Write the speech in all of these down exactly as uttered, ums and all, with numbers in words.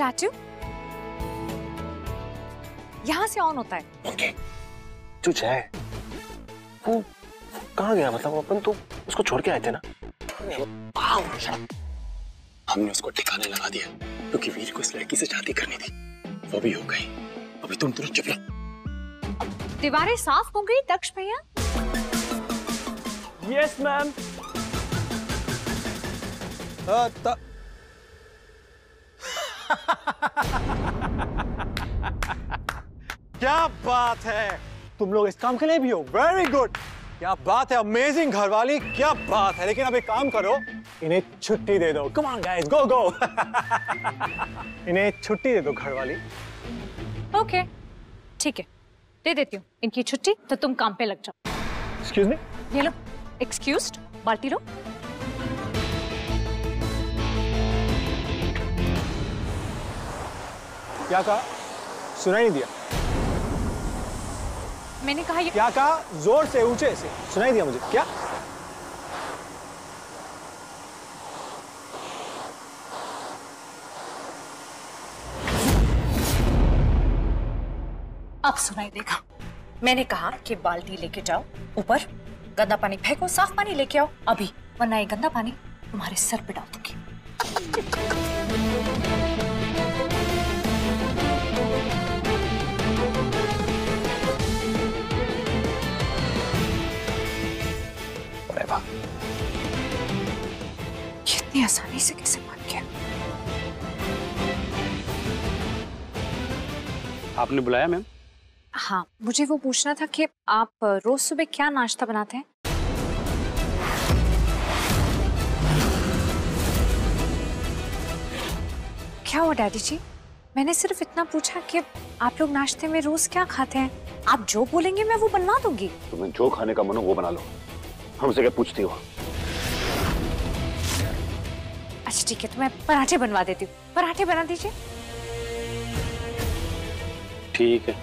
Statue यहाँ से on होता है। तुझे है वो कहाँ गया? मतलब अपन तो उसको छोड़ के आए थे ना। हमने उसको ठिकाने लगा दिया क्योंकि वीर को इस लड़की से शादी करनी थी, वो भी हो गई। अभी तुम तुरंत चुप रहो। दीवारें साफ हो गई दक्ष भैया? Yes ma'am. क्या बात है, तुम लोग इस काम के लिए भी हो। वेरी गुड, क्या बात है, अमेजिंग घरवाली, क्या बात है। लेकिन अब एक काम करो, इन्हें छुट्टी दे दो। Come on guys, go go. इन्हें छुट्टी दे दो घरवाली। ओके ठीक है, दे देती हूँ इनकी छुट्टी, तो तुम काम पे लग जाओ। एक्सक्यूज मी, ये लो एक्सक्यूज, बाल्टी लो। क्या कहा? सुनाई नहीं दिया। मैंने कहा ये क्या कहा? जोर से ऊंचे से सुनाई दिया मुझे। क्या अब सुनाई देगा? मैंने कहा कि बाल्टी लेके जाओ ऊपर, गंदा पानी फेंको, साफ पानी लेके आओ अभी, वरना ये गंदा पानी तुम्हारे सर पे डाल दूंगी। कितनी आसानी से कैसे मान गया? आपने बुलाया मैम? हाँ, मुझे वो पूछना था कि आप रोज सुबह क्या नाश्ता बनाते हैं? क्या हुआ डैडी जी? मैंने सिर्फ इतना पूछा कि आप लोग नाश्ते में रोज क्या खाते हैं। आप जो बोलेंगे मैं वो बनवा दूंगी। तुम्हें जो खाने का मन हो वो बना लो, हमसे क्या पूछती हो? अच्छा ठीक है, तो मैं पराठे बनवा देती हूँ, पराठे बना दीजिए। ठीक है।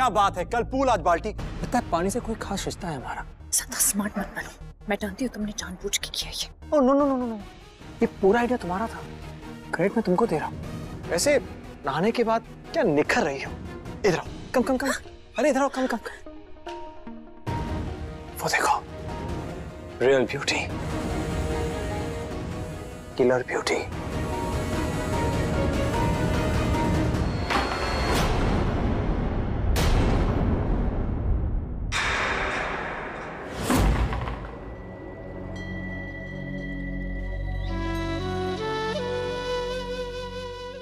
क्या बात है, कल पूल आज बाल्टी। पता है पानी से कोई खास रिश्ता है हमारा। ज़्यादा स्मार्ट मत बनो, मैं जानती हूँ तुमने जानबूझ के किया ये। Oh no no no no, ये पूरा आइडिया तुम्हारा था। क्रेडिट मैं तुमको दे रहा हूँ। वैसे नहाने के बाद क्या निखर रही हो। इधर आओ, कम कम कम, अरे इधर आओ, कम कम कम। वो देखो, रियल ब्यूटी, किलर ब्यूटी।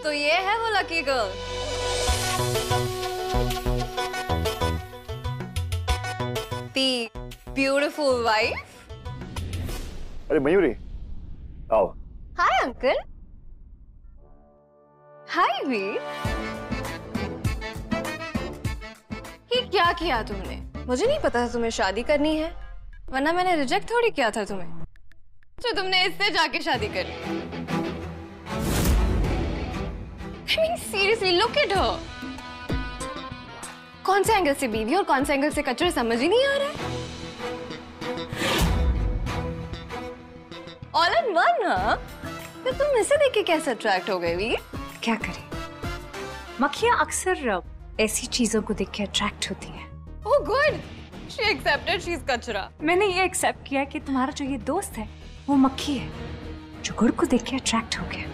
तो ये है वो lucky girl. The beautiful wife. अरे मयूरी, आओ। Hi uncle. हाय वीर। ये क्या किया तुमने? मुझे नहीं पता था तुम्हें शादी करनी है, वरना मैंने रिजेक्ट थोड़ी किया था तुम्हें। तो तुमने इससे जाके शादी कर ली। I mean seriously, look at her. कौन से एंगल से बीवी और कौन से एंगल से कचरा समझ ही नहीं आ रहा है। All in one, huh? तो तुम इसे देख के कैसे अट्रैक्ट हो गए वीर? क्या करें? मक्खियाँ अक्सर ऐसी चीजों को देख के अट्रैक्ट होती हैं। Oh good, she accepted she's कचरा। मैंने ये एक्सेप्ट किया कि तुम्हारा जो ये दोस्त है वो मक्खी है, जो गुड़ को देख के अट्रैक्ट हो गया।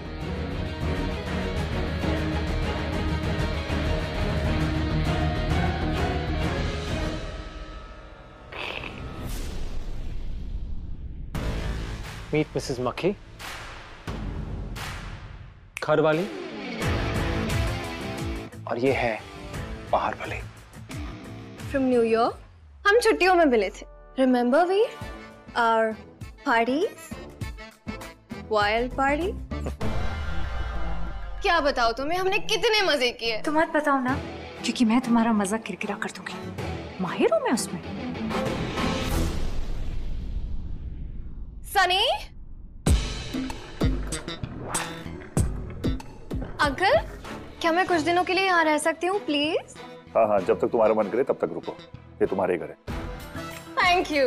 Meet मिसेस मक्खी, घरवाली, और ये है बाहर वाली। from New York. हम छुट्टियों में मिले थे. Remember Veer? Our parties, wild party. क्या बताओ तुम्हें, हमने कितने मजे किए. तुम मत बताओ ना, क्योंकि मैं तुम्हारा मजा किरकिरा कर दूंगी. माहिर हूँ मैं उसमें. सनी, अंकल, क्या मैं कुछ दिनों के लिए यहाँ रह सकती हूँ प्लीज? हाँ हाँ, जब तक तुम्हारा मन करे तब तक रुको. ये तुम्हारे घर है. Thank you.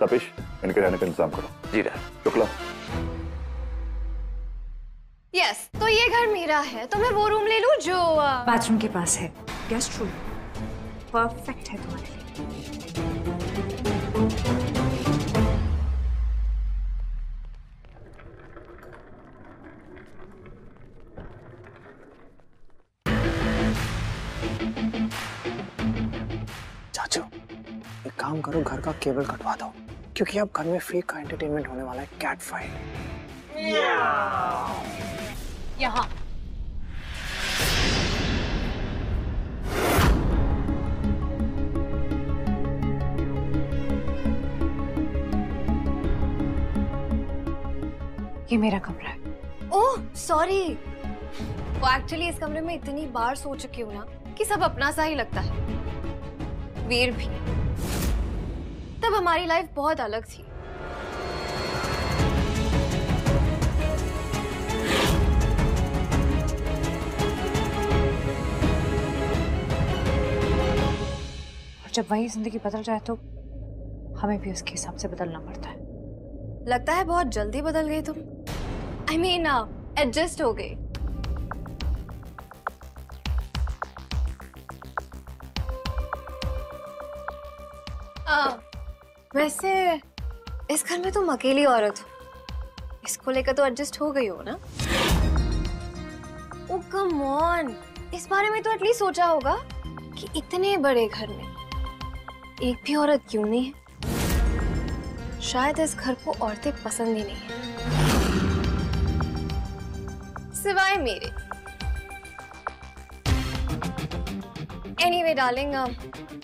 तपिश, इनके रहने का इंतजाम करो. जी रहा शुक्ला. यस, तो ये घर मेरा है, तो मैं वो रूम ले लूं जो बाथरूम के पास है. गेस्ट रूम परफेक्ट है तुम्हारे लिए. चाचू, एक काम करो, घर का केबल कटवा दो, क्योंकि अब घर में फेक का एंटरटेनमेंट होने वाला है. Cat fight. यहाँ ये मेरा कमरा है. ओह सॉरी, वो एक्चुअली इस कमरे में इतनी बार सो चुकी हूँ ना कि सब अपना सा ही लगता है. वीर भी. तब हमारी लाइफ बहुत अलग थी. जब वही जिंदगी बदल जाए तो हमें भी उसके हिसाब से बदलना पड़ता है. लगता है बहुत जल्दी बदल गई तुम. आई मीन एडजस्ट हो गई. uh, वैसे इस घर में तुम अकेली औरत हो, इसको लेकर तो एडजस्ट हो गई हो ना? ओ कम ऑन, इस बारे में तो एटलीस्ट सोचा होगा कि इतने बड़े घर में एक भी औरत क्यों नहीं है? शायद इस घर को औरतें पसंद ही नहीं है, सिवाय मेरे. एनीवे डार्लिंग,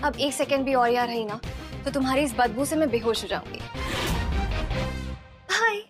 अब एक सेकंड भी और यहाँ रही ना तो तुम्हारी इस बदबू से मैं बेहोश हो जाऊंगी. हाय.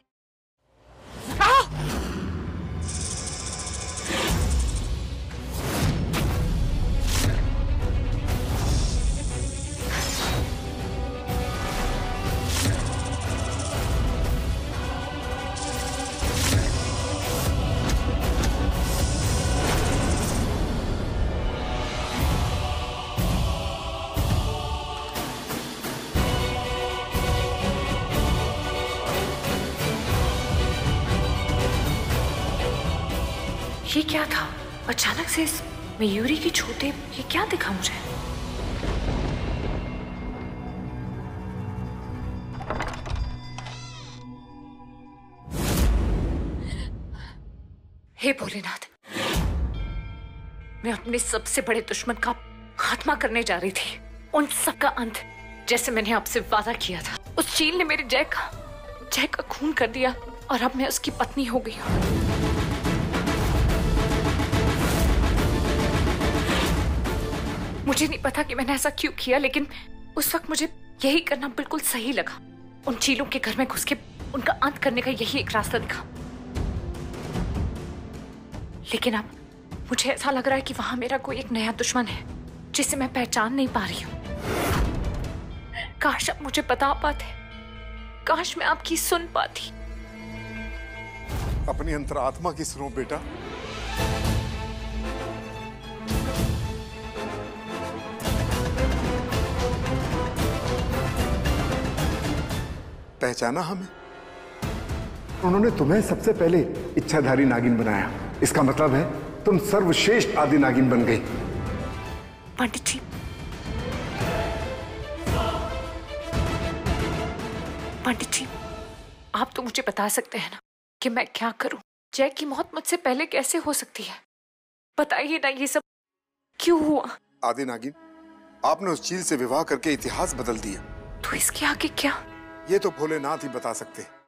ये क्या था अचानक से इस मयूरी की छोटे? ये क्या दिखा मुझे? हे भोलेनाथ, मैं अपने सबसे बड़े दुश्मन का खात्मा करने जा रही थी. उन सबका अंत, जैसे मैंने आपसे वादा किया था. उस चील ने मेरे जय का जय का खून कर दिया और अब मैं उसकी पत्नी हो गई हूँ. मुझे नहीं पता कि मैंने ऐसा क्यों किया, लेकिन उस वक्त मुझे यही करना बिल्कुल सही लगा. उन चीलों के घर में घुस के उनका अंत करने का यही एक रास्ता दिखा. लेकिन अब मुझे ऐसा लग रहा है कि वहां मेरा कोई एक नया दुश्मन है जिसे मैं पहचान नहीं पा रही हूँ. काश आप मुझे बता पाते, काश मैं आपकी सुन पाती. अपनी अंतरात्मा की सुनो बेटा. पहचाना हमें. उन्होंने तुम्हें सबसे पहले इच्छाधारी नागिन बनाया. इसका मतलब है तुम सर्वश्रेष्ठ आदि नागिन बन गई. पंडित जी, पंडित जी, आप तो मुझे बता सकते हैं ना कि मैं क्या करूं? जय की मौत मुझसे पहले कैसे हो सकती है? बताइए ना, ये सब क्यों हुआ? आदि नागिन, आपने उस चील से विवाह करके इतिहास बदल दिया. तो इसके आगे क्या? ये तो भोलेनाथ ही बता सकते हैं.